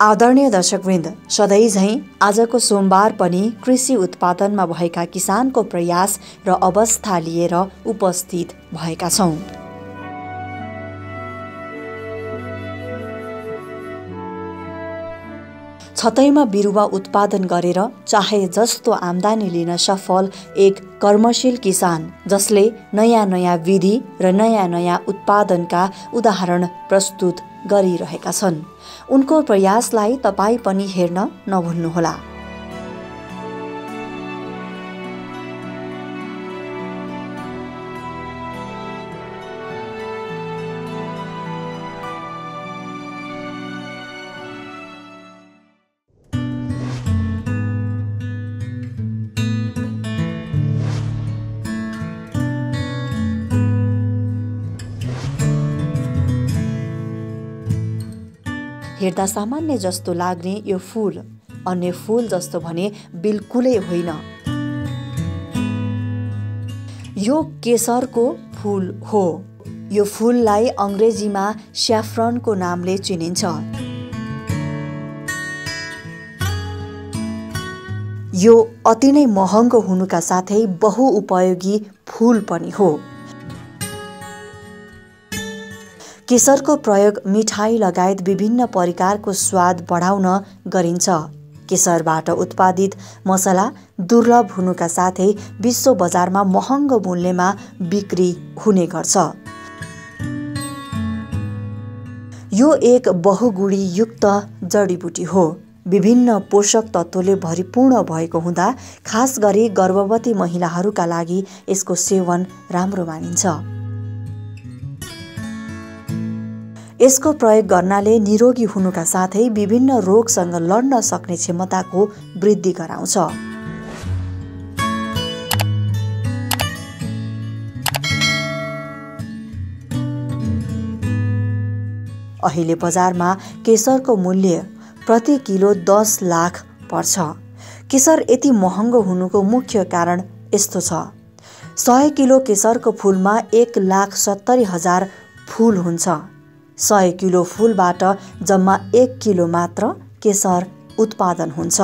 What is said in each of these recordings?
आदरणीय दर्शकवृन्द, सधैँ झैं आजको सोमबार पनि कृषि उत्पादनमा भएका किसानको प्रयास र अवस्था लिएर उपस्थित भएका छौं। छतैमा बिरुवा उत्पादन गरेर चाहे जस्तो आम्दानी लिन सफल एक कर्मशील किसान, जसले नयाँ नयाँ विधि र नयाँ नयाँ उत्पादनका उदाहरण प्रस्तुत गरिरहेका छन्। उनको प्रयासलाई तपाई पनि हेर्न नभुल्नुहोला। हेर्दा सामान्य जस्तो लाग्ने यो फूल अन्य फूल जस्तो भने बिल्कुलै होइन। यो केसरको फूल हो। यो फूललाई अंग्रेजीमा स्याफ्रनको नामले चिनिन्छ। यो अति नै महँगो हुनुका साथै बहुउपयोगी फूल पनि हो। केसरको प्रयोग मिठाई लगायत विभिन्न परिकारको स्वाद बढाउन गरिन्छ। केसरबाट उत्पादित मसला दुर्लभ हुनुका साथै विश्व बजारमा महँगो मूल्यमा बिक्री हुने गर्छ। यो एक बहुगुणीयुक्त जडीबुटी हो। विभिन्न पोषक तत्त्वले भरिपूर्ण भएको हुँदा खास गरी गर्भवती महिलाहरूका लागि यसको सेवन राम्रो मानिन्छ। यसको प्रयोग गर्नाले निरोगी हुनुका साथै विभिन्न रोगसँग लड्न सक्ने क्षमताको वृद्धि गराउँछ। अहिले बजारमा केसरको मूल्य प्रति किलो 10 लाख पर्छ। केसर यति महँगो हुनुको मुख्य कारण यस्तो छ। 100 किलो केसरको फूलमा 1,70,000 फूल हुन्छ। 100 किलो फूलबाट जम्मा 1 किलो मात्र केसर उत्पादन हुन्छ।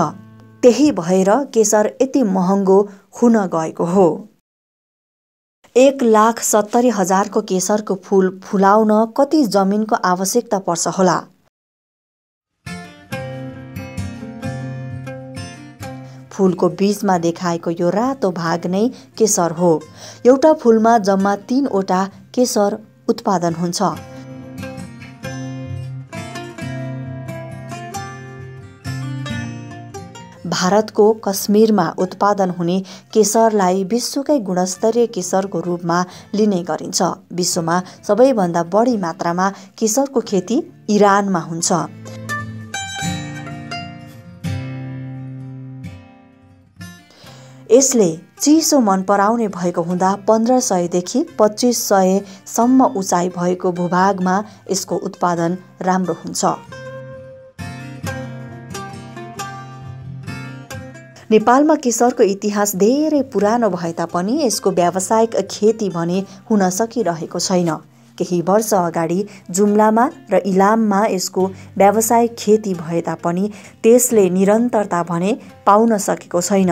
त्यही भएर केसर यति महँगो हुन गएको हो। 1,70,000 केसरको फूल फुलाउन कति जमिनको आवश्यकता पर्छ होला? फूलको बीचमा देखाएको यो रातो भाग नै केसर हो। एउटा फूलमा जम्मा 3 वटा केसर उत्पादन हुन्छ। भारतको कश्मीरमा उत्पादन हुने केसरलाई विश्वकै गुणस्तरीय केसरको रूपमा लिने गरिन्छ। विश्वमा सबैभन्दा बढी मात्रामा केसरको खेती इरानमा हुन्छ। यसले चिसो मन पराउने भएको हुँदा 1500देखि 2500सम्म उचाइ भएको भूभागमा यसको उत्पादन राम्रो हुन्छ। नेपालमा केसरको इतिहास धेरै पुरानो भए तापनि यसको व्यावसायिक खेती भने हुन सकिरहेको छैन। केही वर्ष अगाडि जुम्लामा र इलाममा यसको व्यावसायिक खेती भए तापनि त्यसले निरन्तरता भने पाउन सकेको छैन।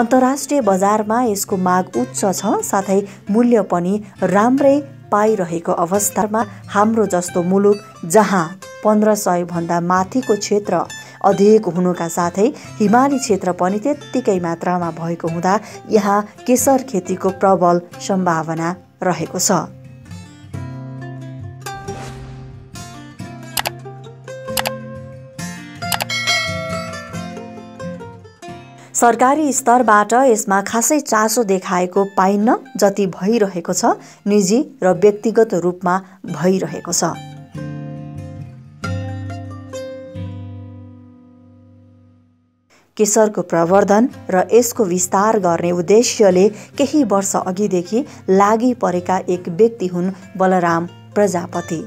अन्तर्राष्ट्रिय बजारमा यसको माग उच्च छ, साथै मूल्य पनि राम्रै पाइरहेको अवस्थामा हाम्रो जस्तो मुलुक, जहाँ 1500 भन्दा माथिको क्षेत्र अधिक हुनुका साथै हिमाली क्षेत्र पनि त्यत्तिकै मात्रामा भएको हुँदा यहाँ केसर खेतीको प्रबल सम्भावना रहेको छ। सरकारी स्तरबाट यसमा खासै चासो देखाएको पाइन्न जति भइरहेको छ, निजी र व्यक्तिगत रूपमा भइरहेको छ। केशरको प्रवर्धन र यसको विस्तार गर्ने उद्देश्यले केही वर्ष अघिदेखि लागि परेका एक व्यक्ति हुन् बलराम प्रजापति।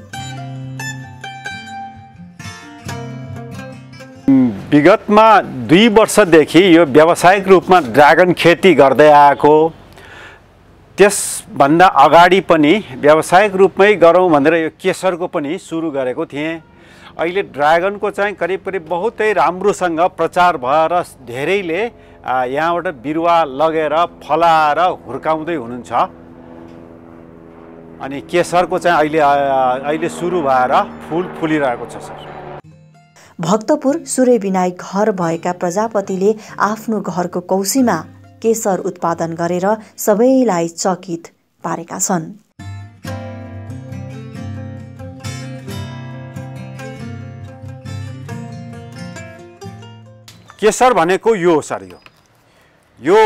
विगतमा 2 वर्षदेखि यो व्यावसायिक रूपमा ड्रागन खेती गर्दै आएको, त्यसभन्दा अगाडि पनि व्यावसायिक रूपमै गरौँ भनेर यो केशरको पनि सुरु गरेको थिएँ। अहिले ड्रागनको चाहिँ करिब बहुतै राम्रोसँग प्रचार भएर धेरैले यहाँबाट बिरुवा लगेर फलाएर हुर्काउँदै हुनुहुन्छ। अनि केशरको चाहिँ अहिले सुरु भएर फूल फुलिरहेको छ। सर भक्तपुर सूर्य विनायक घर भएका प्रजापतिले आफ्नो घरको कौसीमा केशर उत्पादन गरेर सबैलाई चकित पारेका छन्। केशर भनेको यो हो सर, यो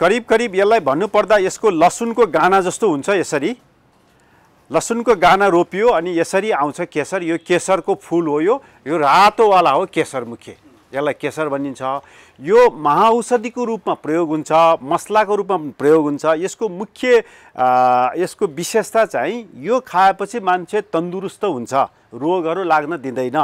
करिब यसलाई भन्नुपर्दा यसको लसुनको गाना जस्तो हुन्छ। यसरी लसुनको गाना रोपियो अनि यसरी आउँछ केशर। यो केशरको फूल हो। यो रातोवाला हो केशरमुखे, यसलाई केशर भनिन्छ। यो महाऔषधिको रूपमा प्रयोग हुन्छ, मसलाको रूपमा प्रयोग हुन्छ। यसको मुख्य यसको विशेषता चाहिँ यो खाएपछि मान्छे तन्दुरुस्त हुन्छ, रोगहरू लाग्न दिँदैन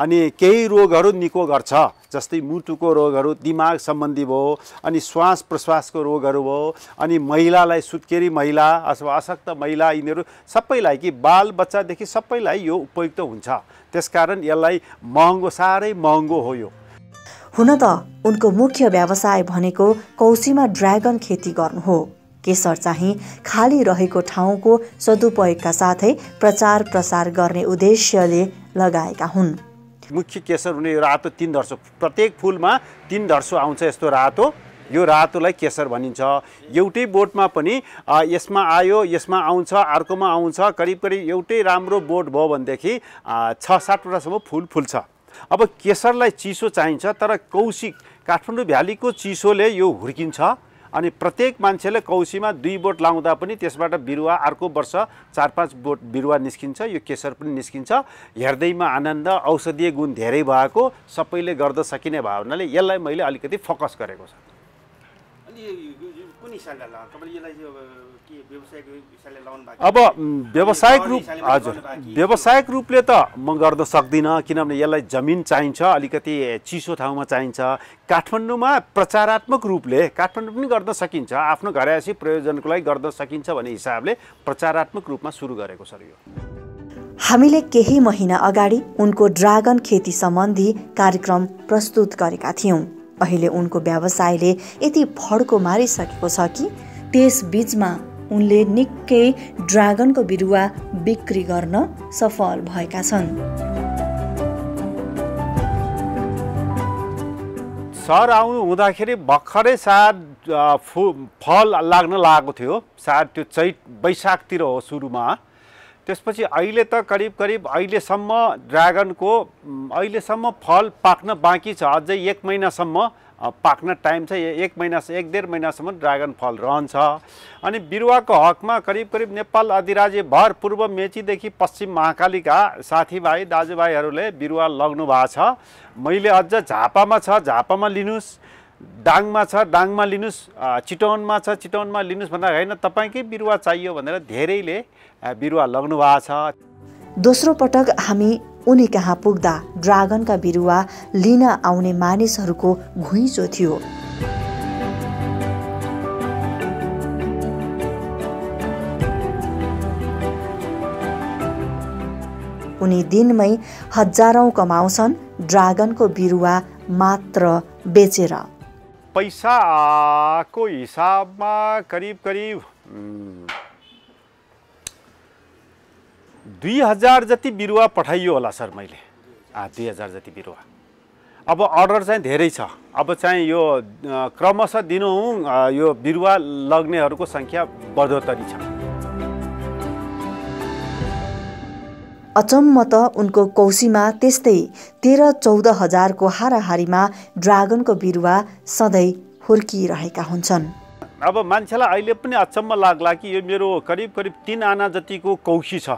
अनि केही रोगहरू निको गर्छ। जस्तै मुटुको रोगहरू, दिमाग सम्बन्धी भयो, अनि श्वास प्रश्वासको रोगहरू भयो, अनि महिलालाई, सुत्केरी महिला अथवा अशक्त महिला, यिनीहरू सबैलाई कि बालबच्चादेखि सबैलाई यो उपयुक्त हुन्छ। त्यसकारण यसलाई महँगो, साह्रै महँगो हो यो। हुन त उनको मुख्य व्यवसाय भनेको कौसीमा ड्रागन खेती गर्नु हो। केशर चाहिँ खाली रहेको ठाउँको सदुपयोगका साथै प्रचार प्रसार गर्ने उद्देश्यले लगाएका हुन्। मुख्य केशर हुने रातो 3 धर्सो, प्रत्येक फूलमा 3 धर्सो आउँछ यस्तो रातो। यो रातोलाई केशर भनिन्छ। एउटै बोटमा पनि यसमा आयो, यसमा आउँछ, अर्कोमा आउँछ, करिब एउटै राम्रो बोट भयो भनेदेखि 6-7 वटासम्म फूल फुल्छ। अब केशरलाई चिसो चाहिन्छ, तर कौसी काठमाडौँ भ्यालीको चिसोले यो हुर्किन्छ। अनि प्रत्येक मान्छेले कौसीमा 2 बोट लाउँदा पनि त्यसबाट बिरुवा अर्को वर्ष 4-5 बोट बिरुवा निस्किन्छ। यो केशर पनि निस्किन्छ। हेर्दैमा आनन्द, औषधीय गुण धेरै भएको, सबैले गर्न सकिने भावनाले यसलाई मैले अलिकति फोकस गरेको छु। अब व्यावसायिक रूप, हजुर व्यावसायिक रूपले त म गर्न सक्दिनँ, किनभने यसलाई जमिन चाहिन्छ, अलिकति चिसो ठाउँमा चाहिन्छ। काठमाडौँमा प्रचारात्मक रूपले काठमाडौँ पनि गर्न सकिन्छ, आफ्नो घरयासी प्रयोजनको लागि गर्न सकिन्छ भन्ने हिसाबले प्रचारात्मक रूपमा सुरु गरेको सर यो। हामीले केही महिना अगाडि उनको ड्रागन खेती सम्बन्धी कार्यक्रम प्रस्तुत गरेका थियौँ। अहिले उनको व्यवसायले यति फड्को मारिसकेको छ कि त्यस बीचमा उनले निकै ड्रागनको बिरुवा बिक्री गर्न सफल भएका छन्। सर आउनु हुँदाखेरि भर्खरै सायद फल लाग्न लागेको थियो, सायद त्यो चैत वैशाखतिर हो सुरुमा। त्यसपछि अहिले त करिब अहिलेसम्म ड्रागनको अहिलेसम्म फल पाक्न बाँकी छ। अझै 1 महिनासम्म पाक्न टाइम छ। 1-1.5 महिनासम्म ड्रागन फल रहन्छ। अनि बिरुवाको हकमा करिब नेपाल अधिराज्यभर पूर्व मेचीदेखि पश्चिम महाकालीका साथीभाइ दाजुभाइहरूले बिरुवा लग्नु भएको छ। मैले अझ झापामा छ, झापामा लिनुस्, डाङमा छ, डाङमा लिनुस्, चितवनमा छ, चितवनमा लिनुस् भन्दा होइन, तपाईँकै बिरुवा चाहियो भनेर धेरैले बिरुवा लग्नु भएको छ। दोस्रो पटक हामी उनी कहाँ पुग्दा ड्रागनका बिरुवा लिन आउने मानिसहरूको घुइँचो थियो। उनी दिनमै हजारौँ कमाउँछन् ड्रागनको बिरुवा मात्र बेचेर। पैसाको हिसाबमा करिब 2000 जति बिरुवा पठाइयो होला सर मैले। 2000 जति बिरुवा। अब अर्डर चाहिँ धेरै छ। अब चाहिँ यो क्रमशः दिनहुँ यो बिरुवा लग्नेहरूको सङ्ख्या बढोत्तरी छ। अचम्म त उनको कौसीमा त्यस्तै 13-14 हजारको हाराहारीमा ड्रागनको बिरुवा सधैँ हुर्किरहेका हुन्छन्। अब मान्छेलाई अहिले पनि अचम्म लाग्ला कि यो मेरो करिब 3 आना जतिको कौसी छ।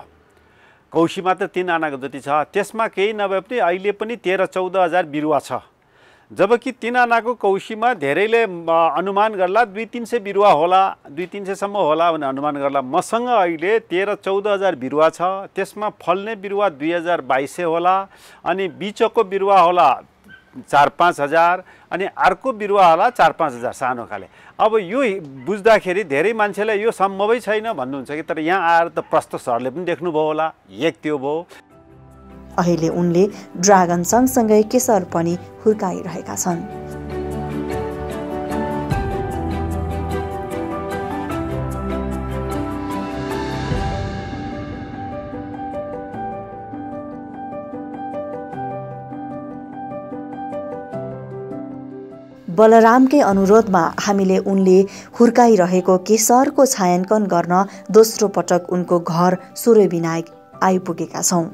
कौसी मात्र 3 आनाको जति छ। त्यसमा केही नभए पनि अहिले पनि 13-14 हजार बिरुवा छ। जबकि तीन आना को कौशी में धेरैले अनुमान गर्ला 200-300 बिरुवा होला, 200-300 सम्म होला भने अनुमान गर्ला। मसँग अहिले 13-14 हजार बिरुवा छ। त्यसमा फल्ने बिरुवा 2022 होला अनि बीचको बिरुवा होला 4-5 हजार अनि अर्को बिरुवा होला 4-5 हजार सानो खाले। अब यो बुझ्दाखेरि धेरै मान्छेले यो सम्भवै छैन भन्नुहुन्छ कि, तर यहाँ आएर त प्रष्ट सरले पनि देख्नुभयो होला। एक त्यो भयो। अहिले उनले ड्रागन सँगसँगै केसर पनि हुर्काइरहेका छन्। बलरामकै अनुरोधमा हामीले उनले हुर्काइरहेको केसरको छायाङ्कन गर्न दोस्रो पटक उनको घर सूर्यविनायक आइपुगेका छौँ।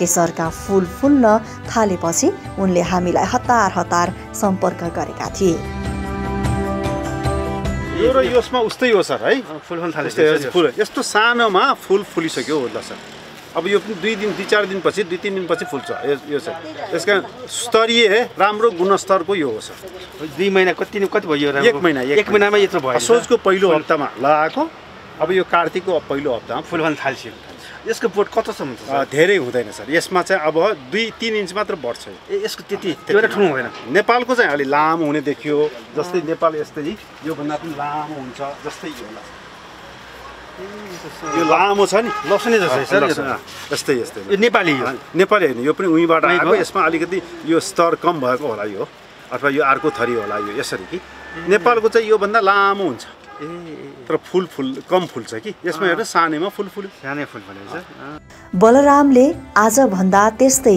केसरका फूल फुल्न थालेपछि उनले हामीलाई हतार हतार सम्पर्क गरेका थिए। यो र यसमा उस्तै हो सर, है फुल फुल्न थालेछ। फुल यस्तो सानोमा फुल फुलिसक्यो होला सर। अब यो 2-3 दिन पछि फुल्छ यो सर। यसका स्तरीय राम्रो गुणस्तरको यो हो सर। 2 महिना कति भयो? 1 महिनामा यत्रो भयो। असोजको पहिलो हप्तामा लगाएको, अब यो कार्तिकको पहिलो हप्तामा फुल फुल्न थाल्छ। यसको बोट कतसम्म हुन्छ? धेरै हुँदैन सर। यसमा चाहिँ अब 2-3 इन्च मात्र बढ्छ। यसको त्यति धेरै ठुलो हुँदैन। नेपालको चाहिँ अलि लामो हुने देखियो, जस्तै नेपाल यस्तै योभन्दा पनि लामो हुन्छ जस्तै होला। यो लामो छ नि, लसुने जस्तै सर। यस्तै यस्तै यो नेपाली होइन, यो पनि उहीबाट आएको। यसमा अलिकति यो स्तर कम भएको होला यो, अथवा यो अर्को थरी होला यो यसरी। कि नेपालको चाहिँ योभन्दा लामो हुन्छ तर फुल कम फुल्छ कि यसमा। हेर्नु सानैमा फुल भनेको छ। बलरामले आजभन्दा त्यस्तै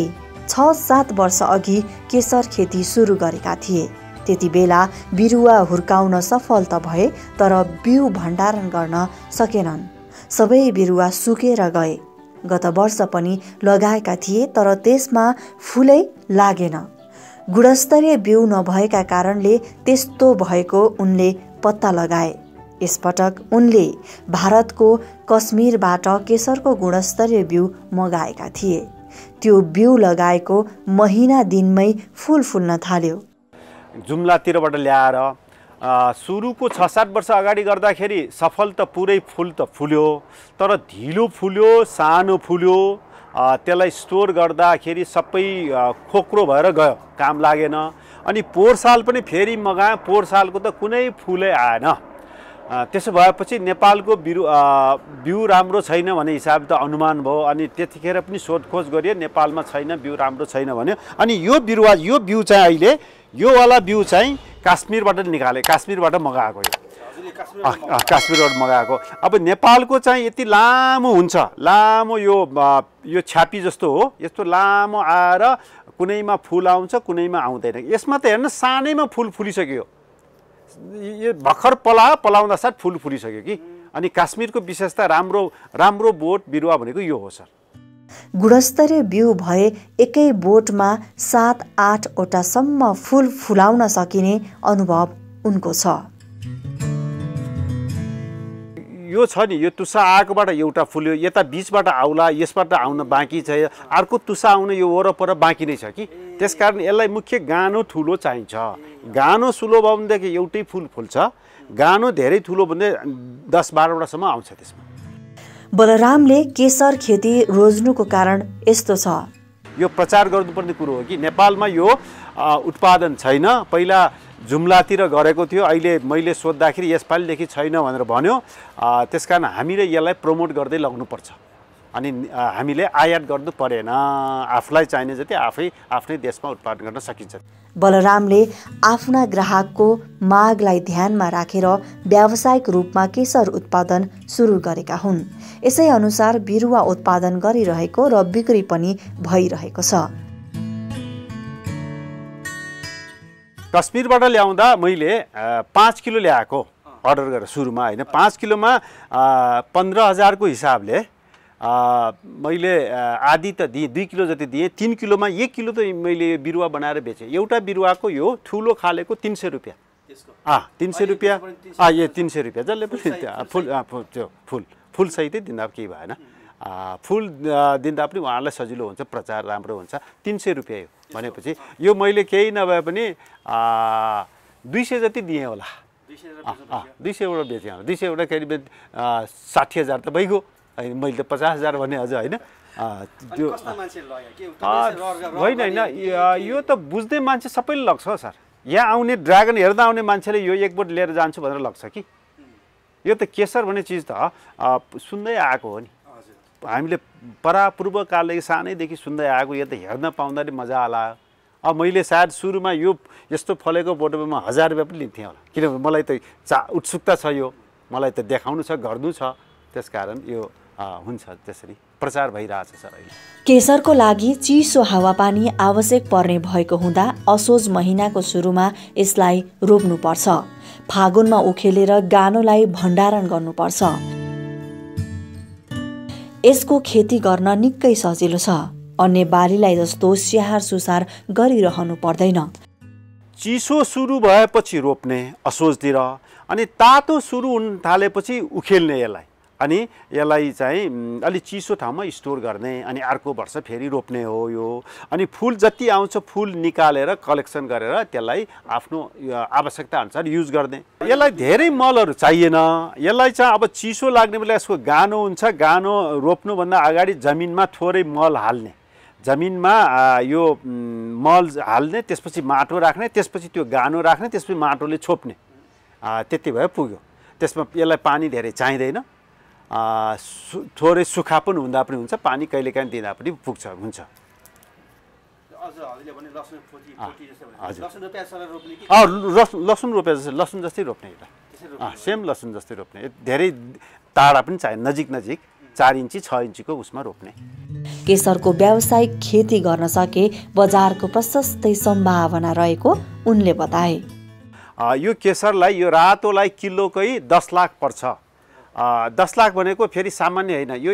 6-7 वर्ष अघि केसर खेती सुरु गरेका थिए। त्यति बेला बिरुवा हुर्काउन सफल त भए तर बिउ भण्डारण गर्न सकेनन्। सबै बिरुवा सुकेर गए। गत वर्ष पनि लगाएका थिए तर त्यसमा फुलै लागेन। गुणस्तरीय बिउ नभएका कारणले त्यस्तो भएको उनले पत्ता लगाए। यसपटक उनले भारतको कश्मीरबाट केसरको गुणस्तरीय बिउ मगाएका थिए। त्यो बिउ लगाएको महिना दिनमै फुल फुल्न थाल्यो। जुम्लातिरबाट ल्याएर सुरुको 6-7 वर्ष अगाडि गर्दाखेरि सफल त पुरै फुल त फुल्यो तर ढिलो फुल्यो, सानो फुल्यो। त्यसलाई स्टोर गर्दाखेरि सबै खोक्रो भएर गयो, काम लागेन। अनि पोहोर साल पनि फेरि मगाएँ, पोहोर सालको त कुनै फुलै आएन। त्यसो भएपछि नेपालको बिउ राम्रो छैन भन्ने हिसाब त अनुमान भयो। अनि त्यतिखेर पनि सोधखोज गरियो, नेपालमा छैन बिउ, राम्रो छैन भन्यो। अनि यो बिउ चाहिँ अहिले योवाला बिउ चाहिँ काश्मीरबाट निकाले, काश्मीरबाट मगाएको यो। काश्मीरबाट मगाएको। अब नेपालको चाहिँ यति लामो हुन्छ, लामो यो छ्यापी जस्तो हो, यस्तो लामो आएर कुनैमा फुल आउँछ कुनैमा आउँदैन। यसमा त हेर्नु सानैमा फुल फुलिसक्यो। यो भर्खर पलाउँदा साथ फुल फुलिसक्यो कि। अनि काश्मीरको विशेषता राम्रो राम्रो बोट बिरुवा भनेको यो हो सर। गुणस्तरीय बिउ भए एकै बोटमा 7-8 वटासम्म फुल फुलाउन सकिने अनुभव उनको छ। यो छ नि, यो तुसा आएकोबाट एउटा फुल्यो, यता बीचबाट आउला, यसबाट आउन बाँकी छ, अर्को तुसा आउन यो वरपर बाँकी नै छ कि। त्यसकारण यसलाई मुख्य गानो ठुलो चाहिन्छ। गानो सुलो भयो भनेदेखि एउटै फुल फुल्छ, गानो धेरै ठुलो भने 10-12 वटासम्म आउँछ त्यसमा। बलरामले केसर खेती रोज्नुको कारण यस्तो छ। यो प्रचार गर्नुपर्ने कुरो हो कि नेपालमा यो उत्पादन छैन। पहिला जुम्लातिर गरेको थियो, अहिले मैले सोद्धाखेरि यसपालिदेखि छैन भनेर भन्यो। त्यसकारण हामीले यसलाई प्रमोट गर्दै लग्नुपर्छ। अनि हामीले आयात गर्नु परेन, आफूलाई चाहिने जति आफ्नै देशमा उत्पादन गर्न सकिन्छ। बलरामले आफ्ना ग्राहकको मागलाई ध्यानमा राखेर व्यावसायिक रूपमा केसर उत्पादन सुरु गरेका हुन्। यसै अनुसार बिरुवा उत्पादन गरिरहेको र बिक्री पनि भइरहेको छ। कश्मीरबाट ल्याउँदा मैले 5 किलो ल्याएको अर्डर गरेर सुरुमा, होइन 5 किलोमा 15,000 को हिसाबले मैले आधी त दिए 2 किलो जति दिए 3 किलो में 1 किलो तो मैले बिरुवा बनाएर बेचे। एउटा बिरुवा को यो ठूलो खालेको 300 रुपैयाँ, 300 रुपैयाँ, ये 300 रुपैयाँ जसले फूल फूल फूल सहित दिँदा के भएन, फूल दिँदा पनि उहाँलाई सजिलो हुन्छ, प्रचार राम्रो हुन्छ। 300 रुपैयाँ भनेपछि यो मैले केही नभए पनि 200 जति दिए होला, 200 वटा बेचे होला, 200 वटा करिब 60,000 त भइगयो। मैले त 50,000 भने अझ होइन, होइन यो त बुझ्ने मान्छे सबैले लग्छ सर। यहाँ आउने ड्रागन हेर्दा आउने मान्छेले यो एक बोट लिएर जान्छु भनेर लग्छ कि यो त केसर भन्ने चिज त सुन्दै आएको हो नि, हामीले परापूर्वकाले सानैदेखि सुन्दै आएको, यो त हेर्न पाउँदा नि मजा आला। अब मैले सायद सुरुमा यो यस्तो फलेको बोटमा म 1000 रुपियाँ पनि लिन्थेँ होला, किनभने मलाई त उत्सुकता छ, यो मलाई त देखाउनु छ, गर्नु छ, त्यसकारण यो हुन्छ, त्यसरी प्रचार भइरहेछ सर। अहिले केसरको लागि चिसो हावापानी आवश्यक पर्ने भएको हुँदा असोज महिनाको सुरुमा यसलाई रोप्नुपर्छ, फागुनमा उखेलेर गानोलाई भण्डारण गर्नुपर्छ। यसको खेती गर्न निकै सजिलो छ, अन्य बालीलाई जस्तो स्याहार सुसार गरिरहनु पर्दैन। चिसो सुरु भएपछि रोप्ने असोजतिर, अनि तातो सुरु हुन थालेपछि उखेल्ने, यसलाई अनि यसलाई चाहिँ अलि चिसो ठाउँमा स्टोर गर्ने, अनि अर्को वर्ष फेरि रोप्ने हो यो। अनि फुल जति आउँछ फुल निकालेर कलेक्सन गरेर त्यसलाई आफ्नो आवश्यकताअनुसार युज गर्ने। यसलाई धेरै मलहरू चाहिएन, यसलाई चाहिँ अब चिसो लाग्ने बेला यसको गानो हुन्छ, गानो रोप्नुभन्दा अगाडि जमिनमा थोरै मल हाल्ने, जमिनमा यो मल हाल्ने, त्यसपछि माटो राख्ने, त्यसपछि त्यो गानो राख्ने, त्यसपछि माटोले छोप्ने, त्यति भए पुग्यो। त्यसमा यसलाई पानी धेरै चाहिँदैन, थोरै सुक्खा पनि हुँदा पनि हुन्छ, पानी कहिलेकाहीँ दिँदा पनि पुग्छ हुन्छ। लसुन रोपे जस्तै, लसुन जस्तै रोप्ने, एउटा सेम लसुन जस्तै रोप्ने, धेरै टाढा पनि चाहियो, नजिक नजिक 4 इन्ची 6 इन्चीको उसमा रोप्ने। केसरको व्यावसायिक खेती गर्न सके बजारको प्रशस्तै सम्भावना रहेको उनले बताए। यो केसरलाई, यो रातोलाई किलोकै 10 लाख पर्छ। 10 लाख भनेको फेरि सामान्य होइन, यो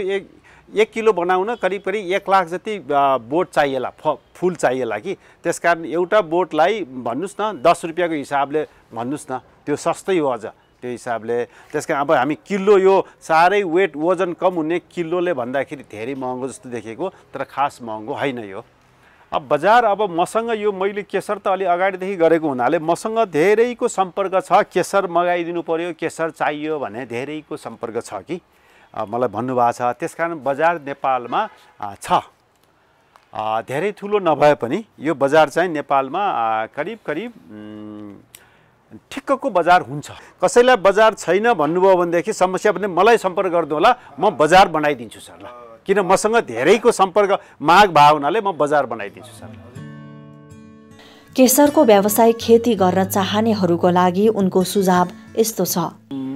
एक किलो बनाउन करिब करिब 1 लाख जति बोट चाहिएला, फुल चाहिएला कि, त्यसकारण एउटा बोटलाई भन्नुहोस् न 10 रुपियाँको हिसाबले भन्नुहोस् न, त्यो सस्तै हो अझ त्यो हिसाबले। त्यसकारण अब हामी किलो, यो साह्रै वेट वजन कम हुने किलोले भन्दाखेरि धेरै महँगो जस्तो देखेको, तर खास महँगो होइन यो। अब बजार, अब मसँग यो मैले केसर त अलि अगाडिदेखि गरेको हुनाले मसँग धेरैको सम्पर्क छ, केसर मगाइदिनु पर्यो, केसर चाहियो भने धेरैको सम्पर्क छ कि मलाई भन्नुभएको छ। त्यसकारण बजार नेपालमा छ, धेरै ठुलो नभए पनि यो बजार चाहिँ नेपालमा करिब करिब ठिक्कको बजार हुन्छ। कसैलाई बजार छैन भन्नुभयो भनेदेखि समस्या पनि, मलाई सम्पर्क गर्नु होला, म बजार बनाइदिन्छु सर। ल, किन मसँग धेरैको सम्पर्क माग भावनाले म बजार बनाइदिन्छु सर। केसरको व्यावसायिक खेती गर्न चाहनेहरूको लागि उनको सुझाव यस्तो छ।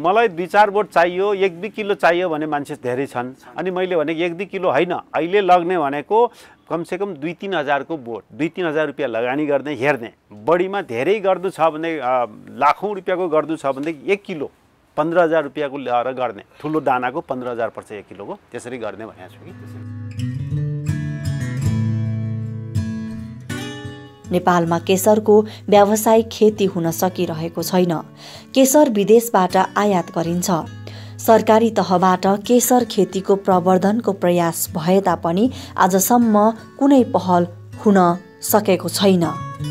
मलाई 2-4 बोट चाहियो, 1-2 किलो चाहियो भने मान्छे धेरै छन्, अनि मैले भनेको 1-2 किलो होइन, अहिले लग्ने भनेको कमसेकम 2-3 हजारको बोट, 2-3 हजार रुपियाँ लगानी गर्ने, हेर्ने, बढीमा धेरै गर्नु छ भने लाखौँ रुपियाँको गर्नु छ भनेदेखि 1 किलो 15,000 रुपियाँको ल्याएर गर्ने, ठुलो दानाको 15,000 पर्छ 1 किलोको, त्यसरी गर्ने भनेको छु कि। नेपालमा केसरको व्यावसायिक खेती हुन सकिरहेको छैन, केसर विदेशबाट आयात गरिन्छ। सरकारी तहबाट केसर खेतीको प्रवर्धनको प्रयास भए तापनि आजसम्म कुनै पहल हुन सकेको छैन।